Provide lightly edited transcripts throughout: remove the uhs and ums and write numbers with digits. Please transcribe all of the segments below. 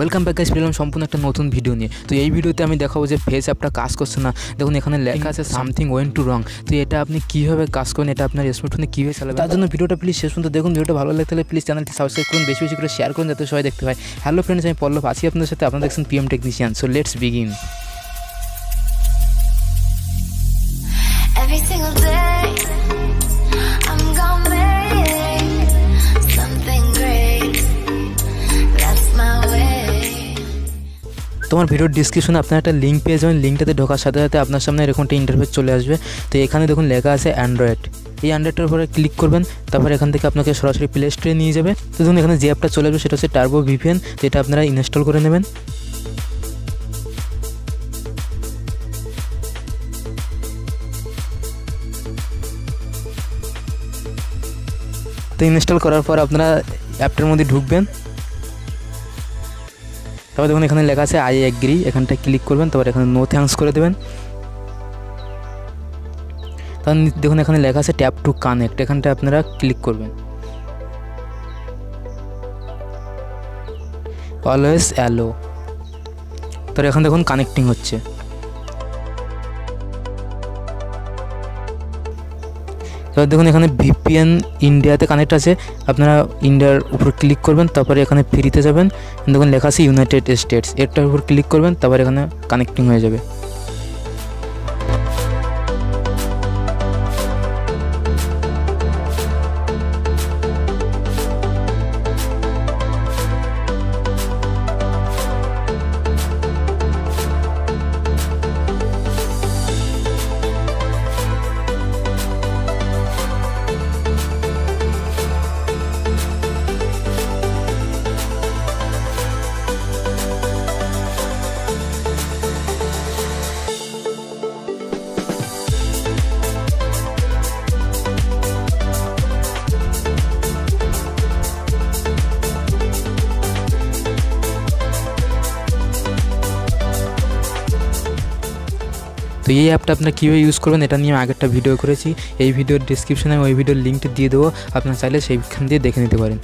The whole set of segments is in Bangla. वेलकम बैक गाइस পেলাম সম্পূর্ণ একটা নতুন ভিডিও নিয়ে। তো এই ভিডিওতে আমি দেখাবো যে ফেস অ্যাপটা কাজ করছে না। দেখুন এখানে লেখা আছে সামথিং ওয়েন্ট টু রং। তো এটা আপনি কিভাবে কাজ করেন, এটা আপনার স্মার্টফোনে কিভাবে চালাবেন, তার জন্য ভিডিওটা প্লিজ শেষ পর্যন্ত দেখুন। ভিডিওটা ভালো লাগলে তাহলে প্লিজ চ্যানেলটি সাবস্ক্রাইব করুন, বেশি বেশি করে শেয়ার করুন যাতে সবাই দেখতে পায়। হ্যালো ফ্রেন্ডস, আমি পল্লব আছি আপনাদের সাথে, আপনারা দেখছেন PM technician. So let's begin. Every single day I'm gonna make something great, that's my way। তোমার ভিডিওর ডিসক্রিপশনে আপনারা একটা লিঙ্ক পেয়ে যাবেন, লিঙ্কটাতে ঢোকার সাথে সাথে আপনার সামনে এরকম একটা ইন্টারফেস চলে আসবে। তো এখানে দেখুন লেখা আছে অ্যান্ড্রয়েড, এই অ্যান্ড্রয়েডটার উপরে ক্লিক করবেন, তারপর এখান থেকে আপনাকে সরাসরি প্লে স্টোরে নিয়ে যাবে। তো দেখুন এখানে যে অ্যাপটা চলে আসবে সেটা হচ্ছে টার্বো VPN, যেটা আপনারা ইনস্টল করে নেবেন। তো ইনস্টল করার পর আপনারা অ্যাপটার মধ্যে ঢুকবেন, তারপর দেখুন এখানে লেখা আছে আই অ্যাগ্রি, এখানটা ক্লিক করবেন, তারপর এখানে নো থ্যাঙ্কস করে দেবেন। তখন দেখুন এখানে লেখা আছে ট্যাপ টু কানেক্ট, এখানটা আপনারা ক্লিক করবেন। অলওয়েজ অ্যালো, তারপর এখন দেখুন কানেক্টিং হচ্ছে। তারপর দেখুন এখানে VPN ইন্ডিয়াতে কানেক্ট আছে, আপনারা ইন্ডিয়ার উপর ক্লিক করবেন, তারপরে এখানে ফ্রিতে যাবেন, দেখুন লেখা আছে ইউনাইটেড স্টেটস, এটার উপর ক্লিক করবেন, তারপর এখানে কানেক্টিং হয়ে যাবে। তো এই অ্যাপটা আপনারা কীভাবে ইউজ করবেন এটা নিয়ে আমি আগেরটা ভিডিও করেছি, এই ভিডিওর ডিসক্রিপশানে আমি ওই ভিডিওর লিঙ্কটি দিয়ে দেবো, আপনারা চাইলে সেইখান দিয়ে দেখে নিতে পারেন।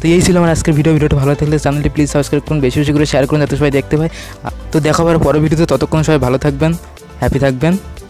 তো এই ছিল আমার আজকের ভিডিও। ভিডিওটা ভালো থাকলে চ্যানেলটি প্লিজ সাবস্ক্রাইব করুন, বেশি বেশি করে শেয়ার করুন যাতে সবাই দেখতে পায়। তো দেখা হওয়ার পরের ভিডিওতে, ততক্ষণ সবাই ভালো থাকবেন, হ্যাপি থাকবেন।